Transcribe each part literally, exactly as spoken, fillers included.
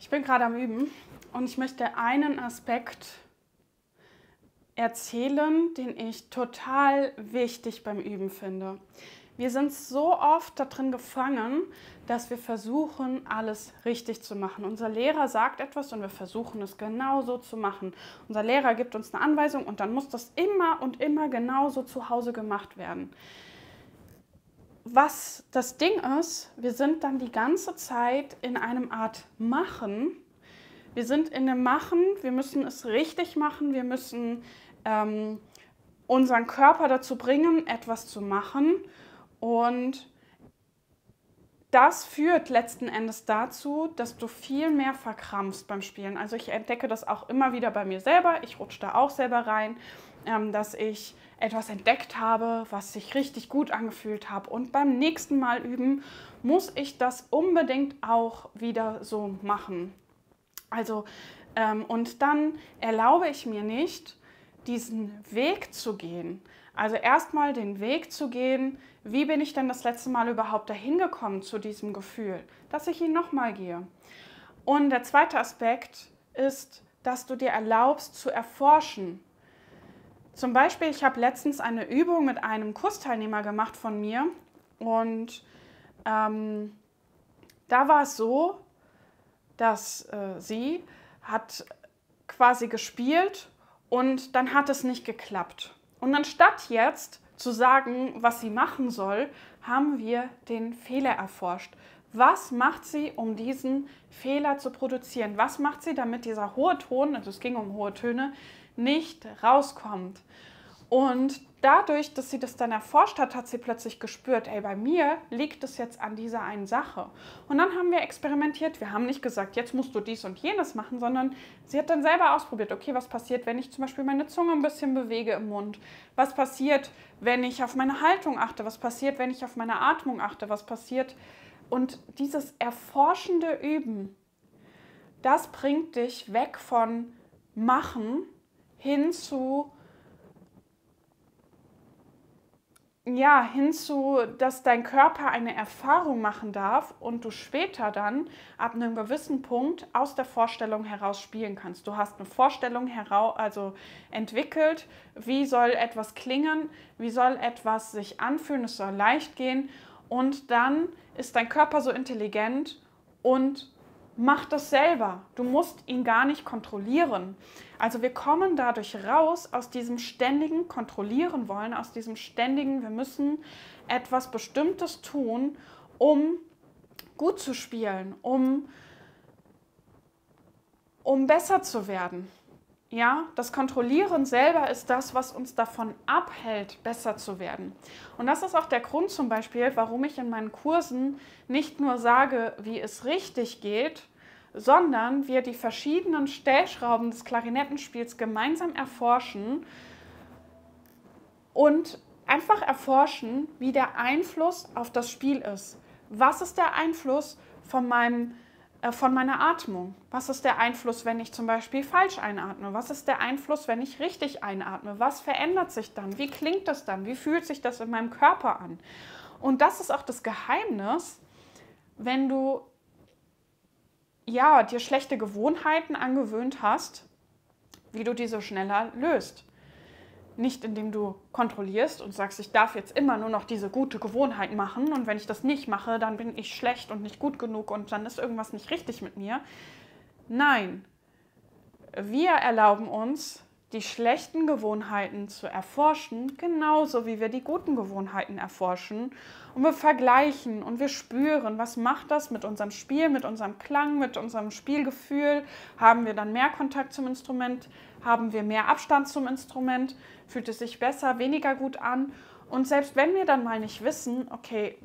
Ich bin gerade am Üben und ich möchte einen Aspekt erzählen, den ich total wichtig beim Üben finde. Wir sind so oft darin gefangen, dass wir versuchen, alles richtig zu machen. Unser Lehrer sagt etwas und wir versuchen es genauso zu machen. Unser Lehrer gibt uns eine Anweisung und dann muss das immer und immer genauso zu Hause gemacht werden. Was das Ding ist, wir sind dann die ganze Zeit in einem Art Machen. Wir sind in dem Machen, wir müssen es richtig machen, wir müssen ähm, unseren Körper dazu bringen, etwas zu machen. Und das führt letzten Endes dazu, dass du viel mehr verkrampfst beim Spielen. Also ich entdecke das auch immer wieder bei mir selber, ich rutsche da auch selber rein, ähm, dass ich etwas entdeckt habe, was sich richtig gut angefühlt habe. Und beim nächsten Mal üben muss ich das unbedingt auch wieder so machen. Also, ähm, und dann erlaube ich mir nicht, diesen Weg zu gehen. Also erstmal den Weg zu gehen, wie bin ich denn das letzte Mal überhaupt dahin gekommen zu diesem Gefühl, dass ich ihn nochmal gehe. Und der zweite Aspekt ist, dass du dir erlaubst zu erforschen. Zum Beispiel, ich habe letztens eine Übung mit einem Kursteilnehmer gemacht von mir und ähm, da war es so, dass äh, sie hat quasi gespielt und dann hat es nicht geklappt. Und anstatt jetzt zu sagen, was sie machen soll, haben wir den Fehler erforscht. Was macht sie, um diesen Fehler zu produzieren? Was macht sie, damit dieser hohe Ton, also es ging um hohe Töne, nicht rauskommt? Und dadurch, dass sie das dann erforscht hat, hat sie plötzlich gespürt, ey, bei mir liegt es jetzt an dieser einen Sache. Und dann haben wir experimentiert. Wir haben nicht gesagt, jetzt musst du dies und jenes machen, sondern sie hat dann selber ausprobiert, okay, was passiert, wenn ich zum Beispiel meine Zunge ein bisschen bewege im Mund? Was passiert, wenn ich auf meine Haltung achte? Was passiert, wenn ich auf meine Atmung achte? Was passiert? Und dieses erforschende Üben, das bringt dich weg von Machen hin zu Ja, hinzu, dass dein Körper eine Erfahrung machen darf und du später dann ab einem gewissen Punkt aus der Vorstellung heraus spielen kannst. Du hast eine Vorstellung heraus, also entwickelt, wie soll etwas klingen, wie soll etwas sich anfühlen, es soll leicht gehen und dann ist dein Körper so intelligent und macht das selber. Du musst ihn gar nicht kontrollieren. Also wir kommen dadurch raus aus diesem ständigen Kontrollieren wollen, aus diesem ständigen, wir müssen etwas Bestimmtes tun, um gut zu spielen, um, um besser zu werden. Ja, das Kontrollieren selber ist das, was uns davon abhält, besser zu werden. Und das ist auch der Grund zum Beispiel, warum ich in meinen Kursen nicht nur sage, wie es richtig geht, sondern wir die verschiedenen Stellschrauben des Klarinettenspiels gemeinsam erforschen und einfach erforschen, wie der Einfluss auf das Spiel ist. Was ist der Einfluss von meinem von meiner Atmung. Was ist der Einfluss, wenn ich zum Beispiel falsch einatme? Was ist der Einfluss, wenn ich richtig einatme? Was verändert sich dann? Wie klingt das dann? Wie fühlt sich das in meinem Körper an? Und das ist auch das Geheimnis, wenn du ja, dir schlechte Gewohnheiten angewöhnt hast, wie du diese schneller löst. Nicht indem du kontrollierst und sagst, ich darf jetzt immer nur noch diese gute Gewohnheit machen und wenn ich das nicht mache, dann bin ich schlecht und nicht gut genug und dann ist irgendwas nicht richtig mit mir. Nein, wir erlauben uns, die schlechten Gewohnheiten zu erforschen, genauso wie wir die guten Gewohnheiten erforschen. Und wir vergleichen und wir spüren, was macht das mit unserem Spiel, mit unserem Klang, mit unserem Spielgefühl? Haben wir dann mehr Kontakt zum Instrument? Haben wir mehr Abstand zum Instrument? Fühlt es sich besser, weniger gut an? Und selbst wenn wir dann mal nicht wissen, okay,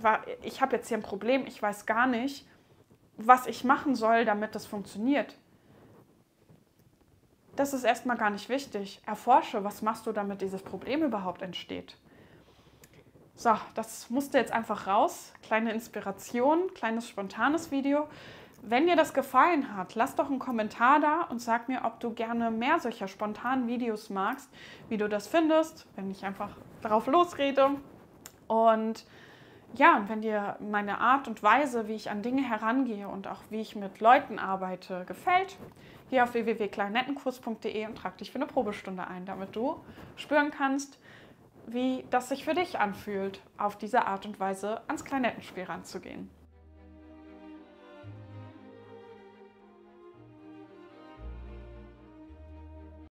ich habe jetzt hier ein Problem, ich weiß gar nicht, was ich machen soll, damit das funktioniert. Das ist erstmal gar nicht wichtig. Erforsche, was machst du, damit dieses Problem überhaupt entsteht. So, das musste jetzt einfach raus. Kleine Inspiration, kleines spontanes Video. Wenn dir das gefallen hat, lass doch einen Kommentar da und sag mir, ob du gerne mehr solcher spontanen Videos magst, wie du das findest, wenn ich einfach drauf losrede. Und ja, und wenn dir meine Art und Weise, wie ich an Dinge herangehe und auch wie ich mit Leuten arbeite, gefällt, geh auf w w w punkt klarinettenkurs punkt de und trag dich für eine Probestunde ein, damit du spüren kannst, wie das sich für dich anfühlt, auf diese Art und Weise ans Klarinettenspiel ranzugehen.